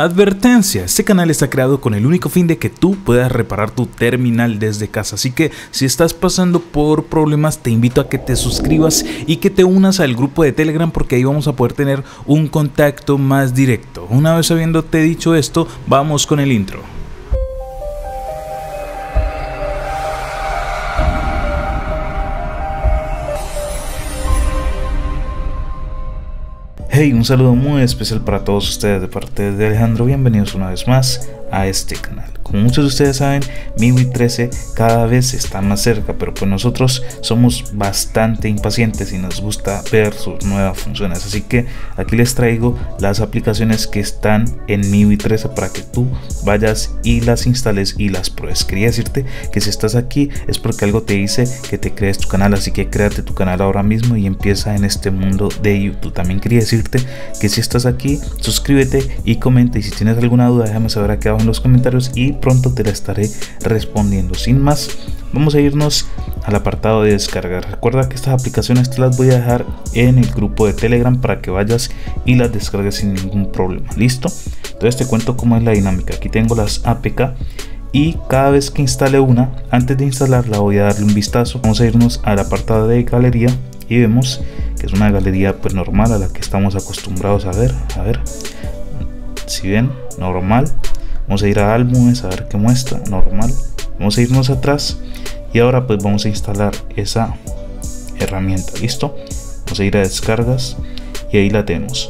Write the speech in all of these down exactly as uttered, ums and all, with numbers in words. Advertencia, este canal está creado con el único fin de que tú puedas reparar tu terminal desde casa, así que si estás pasando por problemas te invito a que te suscribas y que te unas al grupo de Telegram, porque ahí vamos a poder tener un contacto más directo. Una vez habiéndote dicho esto, vamos con el intro. Hey, un saludo muy especial para todos ustedes de parte de Alejandro, bienvenidos una vez más a este canal. Como muchos de ustedes saben, MIUI trece cada vez está más cerca, pero pues nosotros somos bastante impacientes y nos gusta ver sus nuevas funciones, así que aquí les traigo las aplicaciones que están en MIUI trece para que tú vayas y las instales y las pruebes. Quería decirte que si estás aquí es porque algo te dice que te crees tu canal, así que créate tu canal ahora mismo y empieza en este mundo de YouTube. También quería decirte que si estás aquí, suscríbete y comenta, y si tienes alguna duda déjame saber aquí abajo en los comentarios y pronto te la estaré respondiendo. Sin más, vamos a irnos al apartado de descargar. Recuerda que estas aplicaciones te las voy a dejar en el grupo de Telegram para que vayas y las descargues sin ningún problema. Listo, entonces te cuento cómo es la dinámica. Aquí tengo las A P K y cada vez que instale una, antes de instalarla voy a darle un vistazo. Vamos a irnos al apartado de galería y vemos que es una galería pues normal a la que estamos acostumbrados a ver. A ver si ven, normal. Vamos a ir a álbumes a ver qué muestra, normal. Vamos a irnos atrás y ahora pues vamos a instalar esa herramienta. Listo, vamos a ir a descargas y ahí la tenemos.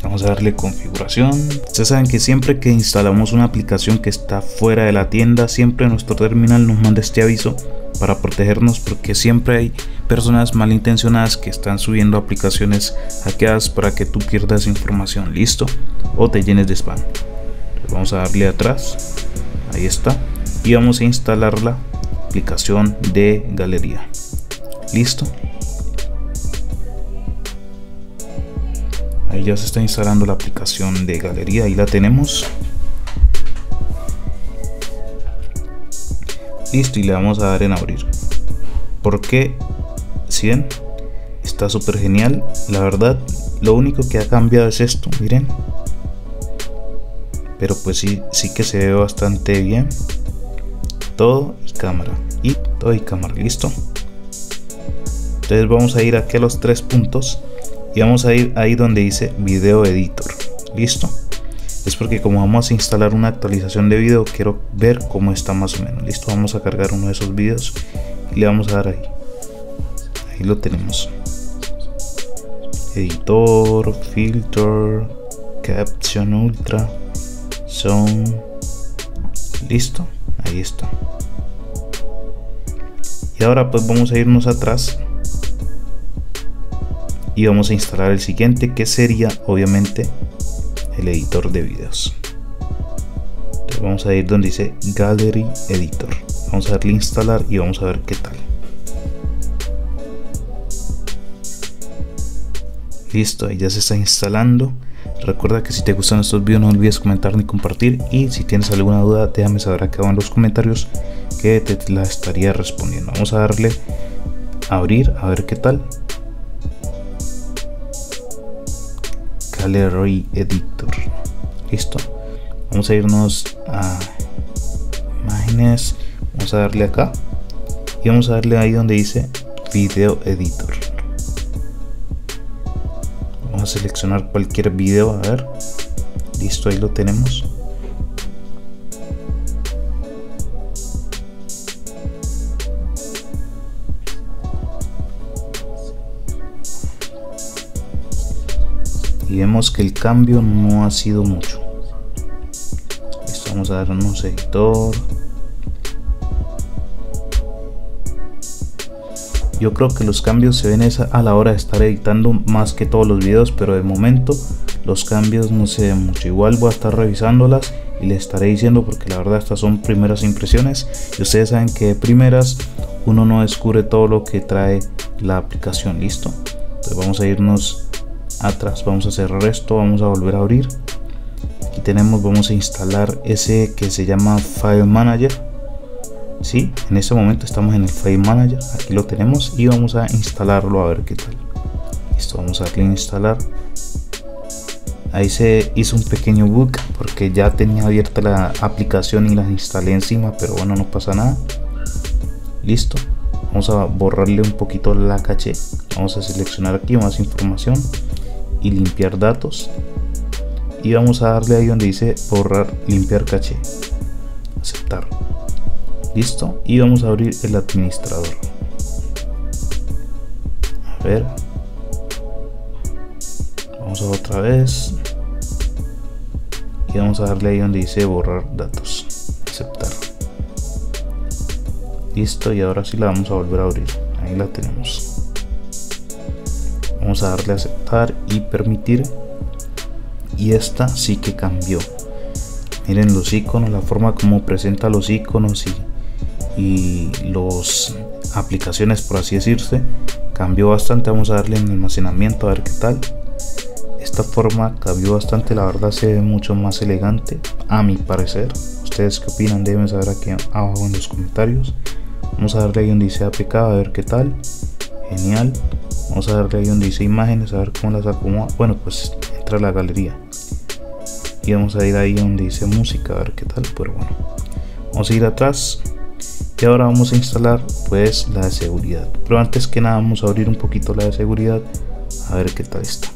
Vamos a darle configuración. Ustedes saben que siempre que instalamos una aplicación que está fuera de la tienda, siempre nuestro terminal nos manda este aviso para protegernos, porque siempre hay personas malintencionadas que están subiendo aplicaciones hackeadas para que tú pierdas información, listo, o te llenes de spam. Entonces vamos a darle atrás, ahí está, y vamos a instalar la aplicación de galería. Listo, ahí ya se está instalando la aplicación de galería, ahí la tenemos. Listo, y le vamos a dar en abrir, porque si ven, está súper genial. La verdad, lo único que ha cambiado es esto, miren, pero pues sí, sí que se ve bastante bien. Todo y cámara, y todo y cámara, listo. Entonces vamos a ir aquí a los tres puntos y vamos a ir ahí donde dice video editor, listo. Es porque como vamos a instalar una actualización de video, quiero ver cómo está más o menos. Listo, vamos a cargar uno de esos videos y le vamos a dar ahí. Ahí lo tenemos. Editor, filter, caption ultra, sound. Listo, ahí está. Y ahora pues vamos a irnos atrás y vamos a instalar el siguiente, que sería obviamente el editor de videos. Entonces vamos a ir donde dice Gallery Editor, vamos a darle a instalar y vamos a ver qué tal. Listo, ahí ya se está instalando. Recuerda que si te gustan estos videos no olvides comentar ni compartir, y si tienes alguna duda déjame saber acá abajo en los comentarios que te la estaría respondiendo. Vamos a darle a abrir a ver qué tal. Gallery Editor, listo. Vamos a irnos a imágenes, vamos a darle acá y vamos a darle ahí donde dice video editor. Vamos a seleccionar cualquier video, a ver, listo, ahí lo tenemos. Y vemos que el cambio no ha sido mucho. Listo, vamos a darnos editor. Yo creo que los cambios se ven a la hora de estar editando más que todos los videos, pero de momento los cambios no se ven mucho. Igual voy a estar revisándolas y les estaré diciendo, porque la verdad estas son primeras impresiones y ustedes saben que de primeras uno no descubre todo lo que trae la aplicación. Listo, entonces vamos a irnos atrás, vamos a cerrar esto, vamos a volver a abrir. Aquí tenemos, vamos a instalar ese que se llama File Manager. Sí, en este momento estamos en el File Manager, aquí lo tenemos y vamos a instalarlo a ver qué tal. Listo, vamos a darle a instalar. ahí se hizo un pequeño bug porque ya tenía abierta la aplicación y las instalé encima, pero bueno, no pasa nada. Listo, vamos a borrarle un poquito la caché, vamos a seleccionar aquí más información y limpiar datos, y vamos a darle ahí donde dice borrar, limpiar caché, aceptar. Listo, y vamos a abrir el administrador, a ver, vamos a otra vez y vamos a darle ahí donde dice borrar datos, aceptar. Listo, y ahora sí la vamos a volver a abrir, ahí la tenemos, vamos a darle a aceptar y permitir, y esta sí que cambió. Miren los iconos, la forma como presenta los iconos y, y las aplicaciones, por así decirse, cambió bastante. Vamos a darle en almacenamiento a ver qué tal. Esta forma cambió bastante, la verdad se ve mucho más elegante a mi parecer. Ustedes qué opinan, déjenme saber aquí abajo en los comentarios. Vamos a darle ahí donde dice A P K a ver qué tal. Genial, vamos a darle ahí donde dice imágenes a ver cómo las acomoda. Bueno, pues entra a la galería y vamos a ir ahí donde dice música a ver qué tal, pero bueno, vamos a ir atrás y ahora vamos a instalar pues la de seguridad, pero antes que nada vamos a abrir un poquito la de seguridad a ver qué tal está.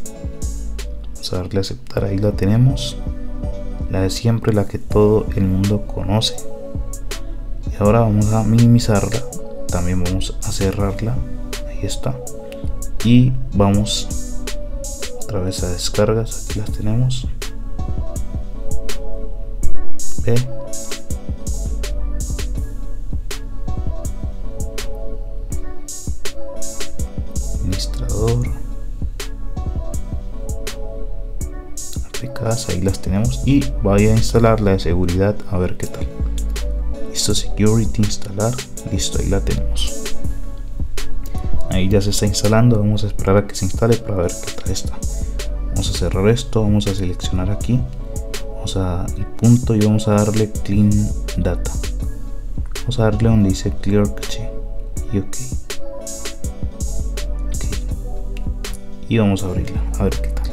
Vamos a darle a aceptar, ahí la tenemos, la de siempre, la que todo el mundo conoce, y ahora vamos a minimizarla, también vamos a cerrarla, ahí está, y vamos otra vez a descargas, aquí las tenemos. Administrador, aplicadas, ahí las tenemos, y voy a instalar la de seguridad a ver qué tal. Listo, security, instalar, listo, ahí la tenemos, ahí ya se está instalando. Vamos a esperar a que se instale para ver qué tal está. Vamos a cerrar esto, vamos a seleccionar aquí a el punto y vamos a darle clean data, vamos a darle donde dice clear cache y ok, okay. Y vamos a abrirla a ver qué tal.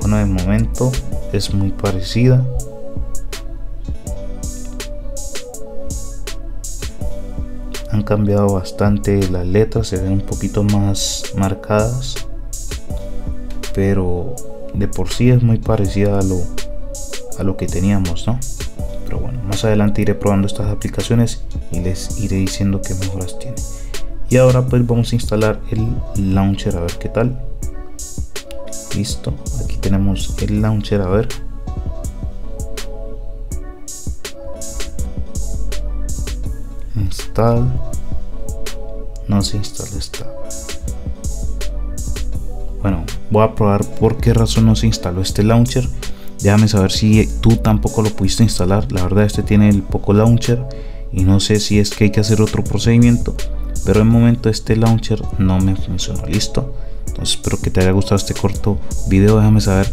Bueno, de momento es muy parecida, han cambiado bastante las letras, se ven un poquito más marcadas, pero de por sí es muy parecida a lo, a lo que teníamos, ¿no? Pero bueno, más adelante iré probando estas aplicaciones y les iré diciendo qué mejoras tiene. Y ahora pues vamos a instalar el launcher a ver qué tal. Listo, aquí tenemos el launcher, a ver. Install. No se instaló esta. Bueno, voy a probar por qué razón no se instaló este launcher. Déjame saber si tú tampoco lo pudiste instalar. La verdad, este tiene el Poco Launcher y no sé si es que hay que hacer otro procedimiento, pero en el momento este launcher no me funcionó. Listo, entonces espero que te haya gustado este corto video. Déjame saber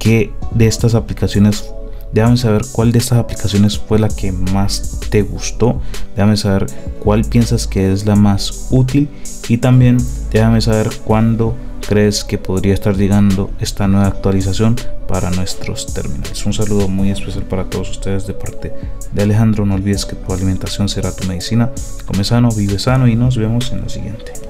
qué de estas aplicaciones, déjame saber cuál de estas aplicaciones fue la que más te gustó. Déjame saber cuál piensas que es la más útil y también déjame saber cuándo crees que podría estar llegando esta nueva actualización para nuestros terminales. Un saludo muy especial para todos ustedes de parte de Alejandro. No olvides que tu alimentación será tu medicina. Come sano, vive sano y nos vemos en la siguiente.